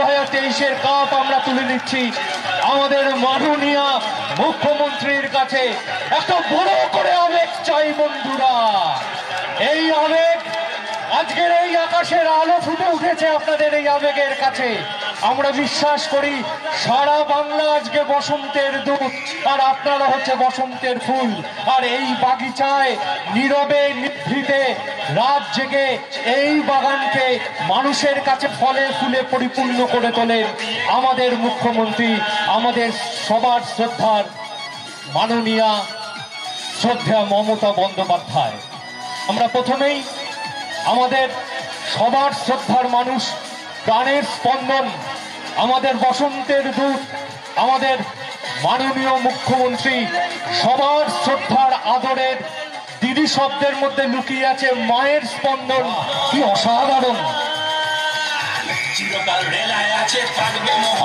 2023 cup आमरा तुले निच्छी आमादेर माननीय मुख्यमंत्रीर काछे एक बड़ो करे आवेग चाई बंधुरा। एई आवेग आजकेर एई आकाशेर आलो फुटे उठेछे आपनादेर एई आवेगेर काछे। आमरा विश्वास करी सारा बांगला आजके बसंतेर दूत और आपनारा होच्छे बसंतेर फुल और एई बागिचाय नीरवे निभृते रात जेगे एई बागानके मानुषेर काछे फले फुले परिपूर्ण करे तोलेन आमादेर मुख्यमंत्री आमादेर सबार श्रद्धार माननीय श्रद्धा ममता बंदोपाध्याय। आमरा प्रथमेई आमादेर सबार श्रद्धार मानुष प्राणेर स्पंदन आमादेर बसंतेर दूत आमादेर माननीय मुख्यमंत्री सबार श्रद्धार आदरेर दिदी शब्देर मध्ये लुकिये आछे मायेर स्पंदन। कि असाधारण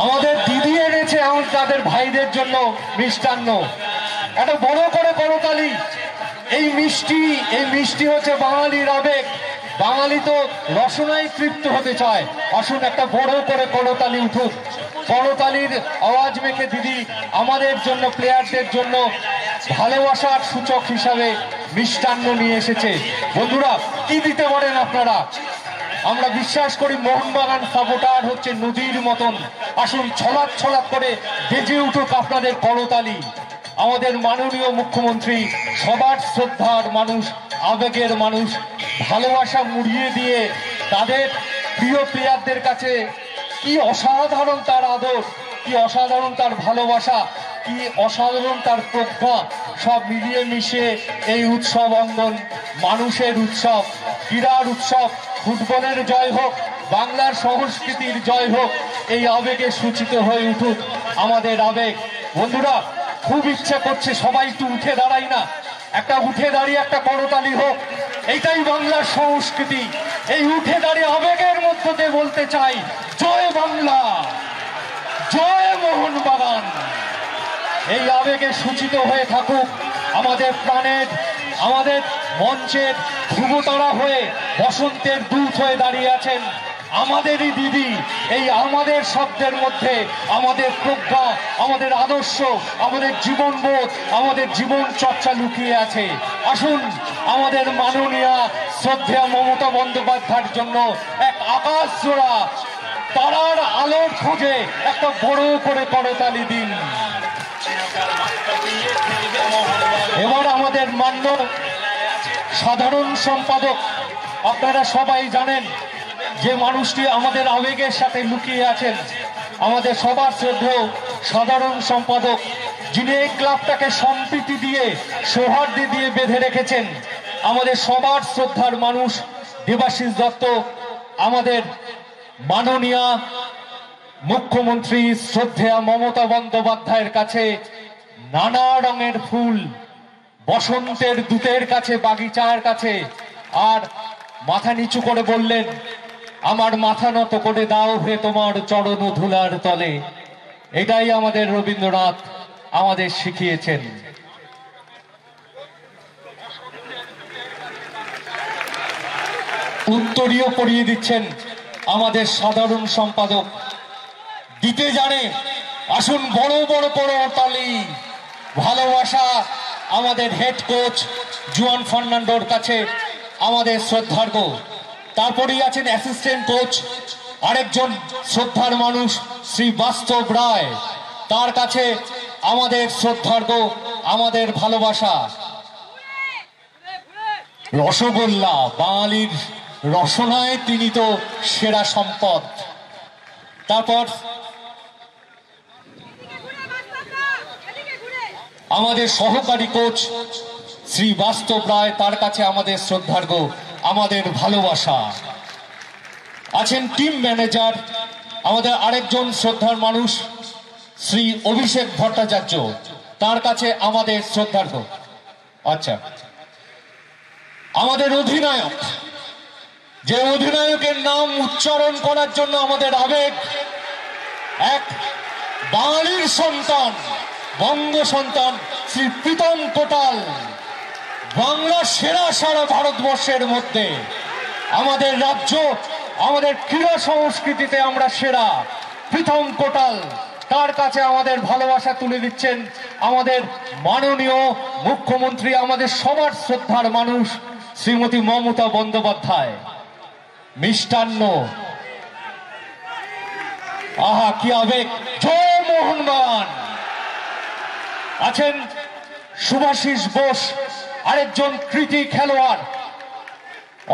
आमादेर दिदी এনেছে এখন তাদের ভাইদের জন্য মিষ্টান্ন। এটা বড় করে করতালি। এই মিষ্টি হচ্ছে বাঙালির আবেগ। বাঙালি তো রসনায় তৃপ্ত হতে চায়। আসুন একটা বড় করে করতালি উঠুক। করতালির আওয়াজ মেখে দিদি আমাদের জন্য প্লেয়ারদের জন্য ভালোবাসার সূচক হিসাবে মিষ্টান্ন নিয়ে এসেছে। বন্ধুরা কি দিতে পারেন আপনারা? আমরা বিশ্বাস করি মোহনবাগান সাপোর্টার হচ্ছে নদীর মতন। আসুন ছলাৎ ছলাৎ করে বেজে উঠুক আপনাদের করতালি। আমাদের মাননীয় মুখ্যমন্ত্রী সবার শ্রদ্ধার মানুষ আবেগের মানুষ ভালোবাসা মুড়িয়ে দিয়ে তাদের প্রিয় প্লেয়ারদের কাছে কি অসাধারণ তার আদর, কি অসাধারণ তার ভালোবাসা, কি অসাধারণ তার প্রজ্ঞা। সব মিলিয়ে মিশে এই উৎসব অঙ্গন মানুষের উৎসব, ক্রীড়ার উৎসব। ফুটবলের জয় হোক, বাংলার সংস্কৃতির জয় হোক। এই আবেগে সূচিত হয়ে উঠুক আমাদের আবেগ। বন্ধুরা খুব ইচ্ছে করছে সবাই একটু উঠে দাঁড়াই না, একটা উঠে দাঁড়িয়ে একটা করতালি হোক। এইটাই বাংলার সংস্কৃতি। এই উঠে দাঁড়িয়ে আবেগের মধ্য দিয়ে বলতে চাই জয় বাংলা, জয় মোহন বাগান। এই আবেগে সূচিত হয়ে থাকুক আমাদের প্রাণের আমাদের মঞ্চের ধ্রুবতারা হয়ে বসন্তের দূত হয়ে দাঁড়িয়ে আছেন আমাদেরই দিদি। এই আমাদের শব্দের মধ্যে আমাদের প্রজ্ঞা, আমাদের আদর্শ, আমাদের জীবনবোধ, আমাদের জীবন চর্চা লুকিয়ে আছে। আসুন আমাদের মাননীয়া শ্রদ্ধেয়া মমতা বন্দ্যোপাধ্যায়ের জন্য এক আকাশ জোড়া তারার আলোর খোঁজে একটা বড় করে করতালি দিন। এবার আমাদের মান্য সাধারণ সম্পাদক আপনারা সবাই জানেন যে মানুষটি আমাদের আবেগের সাথে লুকিয়ে আছেন, আমাদের সবার শ্রদ্ধেয় সাধারণ সম্পাদক, যিনি এই ক্লাবটাকে সম্প্রীতি দিয়ে সৌহার্দ্য দিয়ে বেঁধে রেখেছেন। আমাদের সবার শ্রদ্ধার মানুষ দেবাশিস দত্ত আমাদের মাননীয়া মুখ্যমন্ত্রী শ্রদ্ধেয়া মমতা বন্দ্যোপাধ্যায়ের কাছে নানা রঙের ফুল বসন্তের দূতের কাছে বাগিচার কাছে আর মাথা নিচু করে বললেন, আমার মাথা নত করে দাও হে তোমার চরণ ধুলার তলে। এটাই আমাদের রবীন্দ্রনাথ আমাদের শিখিয়েছেন। উত্তরীয় পরিয়ে দিচ্ছেন আমাদের সাধারণ সম্পাদক, দিতে জানে। আসুন বড় বড় বড় তালি। ভালোবাসা আমাদের হেড কোচ জুয়ান ফার্নান্ডোর কাছে আমাদের শ্রদ্ধার্ঘ। তারপরেই আছেন অ্যাসিস্ট্যান্ট কোচ আরেকজন শ্রদ্ধার মানুষ শ্রী বাস্তব রায়, তার কাছে আমাদের শ্রদ্ধার্ঘ আমাদের ভালোবাসা। রসগোল্লা বাঙালির রসনায় তিনি তো সেরা সম্পদ। তারপর আমাদের সহকারী কোচ শ্রী বাস্তব রায়, তার কাছে আমাদের শ্রদ্ধার্ঘ আমাদের ভালোবাসা। আছেন টিম ম্যানেজার আমাদের আরেকজন শ্রদ্ধার মানুষ শ্রী অভিষেক ভট্টাচার্য, তার কাছে আমাদের শ্রদ্ধার্ঘ। আচ্ছা, আমাদের অধিনায়ক, যে অধিনায়কের নাম উচ্চারণ করার জন্য আমাদের আবেগ। এক বাঙালির সন্তান, বঙ্গ সন্তান শ্রী প্রীতম কোটাল, বাংলা সেরা সারা ভারতবর্ষের মধ্যে। আমাদের রাজ্য আমাদের ক্রীড়া সংস্কৃতিতে আমরা সেরা। प्रथम कोटाल तार काछे आमादेर भालोबासा तुले दिच्छेन आमादेर माननीय मुख्यमंत्री आमादेर सबार श्रद्धार मानुष श्रीमती ममता बंदोपाध्याय। मिष्टान्न आहा कि आवेग। जय मोहन बागान। आছেন सुभाषिस बोस আরেকজন কৃতি খেলোয়াড়,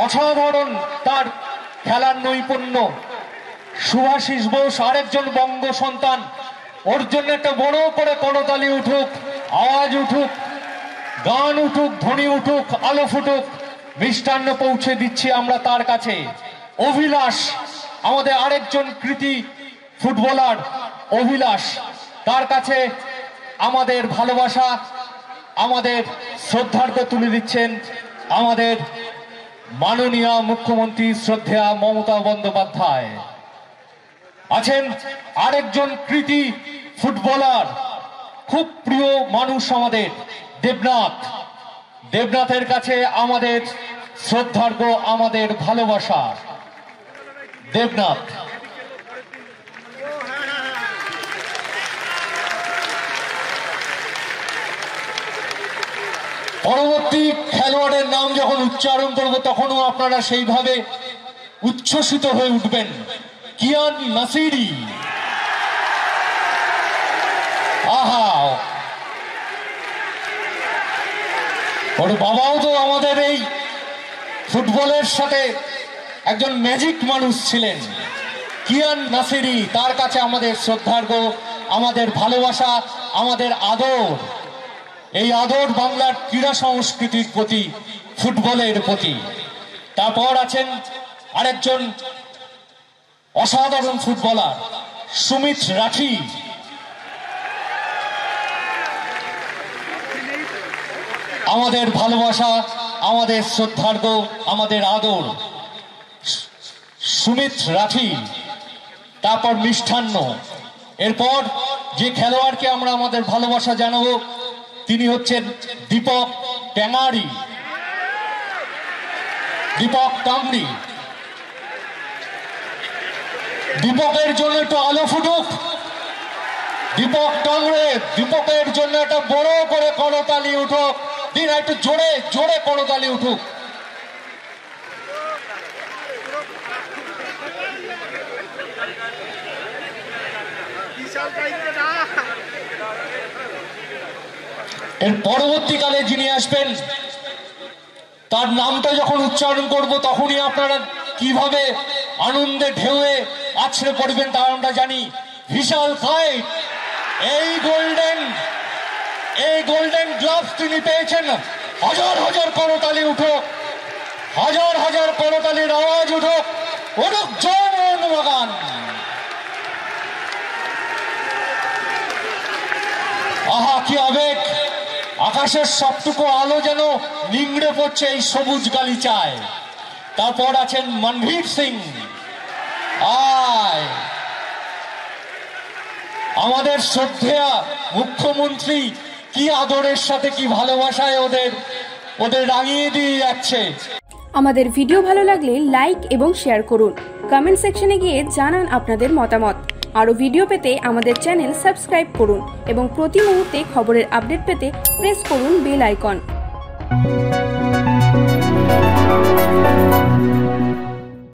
অসাধারণ তার খেলার নৈপুণ্য। सुभाषिस बोस আরেকজন বঙ্গ সন্তান, ওর জন্য একটা বড় করে করতালি উঠুক, আওয়াজ উঠুক, গান উঠুক, ধ্বনি উঠুক, আলো ফুটুক। মিষ্টান্ন পৌঁছে দিচ্ছি আমরা তার কাছে। অভিলাষ আমাদের আরেকজন কৃতি ফুটবলার, অভিলাষ তার কাছে আমাদের ভালোবাসা আমাদের শ্রদ্ধার্ঘ তুলে দিচ্ছেন আমাদের মাননীয় মুখ্যমন্ত্রী শ্রদ্ধেয়া মমতা বন্দ্যোপাধ্যায়। আছেন আরেকজন কৃতি ফুটবলার, খুব প্রিয় মানুষ আমাদের দেবনাথ। দেবনাথের কাছে আমাদের শ্রদ্ধার্ঘ আমাদের ভালোবাসা। দেবনাথ পরবর্তী খেলোয়াড়ের নাম যখন উচ্চারণ করব তখনও আপনারা সেইভাবে উচ্ছ্বসিত হয়ে উঠবেন। कियान नसीरी। आहा, और बाबाओ तो आमादेर एई फुटबलेर साथे एकजन मैजिक मानुष छिलेन। कियान नसीरी तार काछे आमादेर श्रद्धार्घ्य आमादेर भालोबासा आमादेर आदर। एई आदर बांगलार क्रीड़ा संस्कृतिर प्रति, फुटबलेर प्रति। तारपर आछेन आरेकजन असाधारण फुटबलार सुमित राठी। आमादेर भालोबासा आमादेर श्रद्धार्घ्य आमादेर आदर सुमित राठी। तारपर मिष्टान्न। एरपर जे खेलोयाड़के आमरा आमादेर भालोबासा जानाबो तिनि हच्छेन दीपक टांगाड़ी। दीपक टांगड़ी। दीपकेर जोन्नो एकटु आलो फुटुक। दीपक टांगड़े दीपकेर जोन्नो एकटा बड़ो करे करताली उठुक। दिन एकटु जोरे जोरे करताली उठुक। एर परवर्तीकाले जिनि आसबेन तार नामटा जखन उच्चारण करब तखनई आपनारा किभाबे आनंदे ढेउए आछड़े पड़बेन ता आमरा जानी। विशाल काइट ए गोल्डन ग्लाभ्स तिनि पेयेछेन। हजार हजार करतालिर आवाज उठुक। जय मोहन बागान। आहा कि आवेग। आकाशेर सबटुकु आलो जेन निंगड़े पड़छे एई सबुज गालिचाय। तारपर आছেন मनवीर सिंह। आय আমাদের শ্রদ্ধেয়া মুখ্যমন্ত্রী কি আদরের সাথে কি ভালোবাসায় ওদের ওদের রাঙিয়ে দিয়ে যাচ্ছে। আমাদের ভিডিও ভালো লাগলে লাইক এবং শেয়ার করুন। কমেন্ট সেকশনে গিয়ে জানান আপনাদের মতামত। আরো ভিডিও পেতে আমাদের চ্যানেল সাবস্ক্রাইব করুন এবং প্রতি মুহূর্তে খবরের আপডেট পেতে প্রেস করুন বেল আইকন।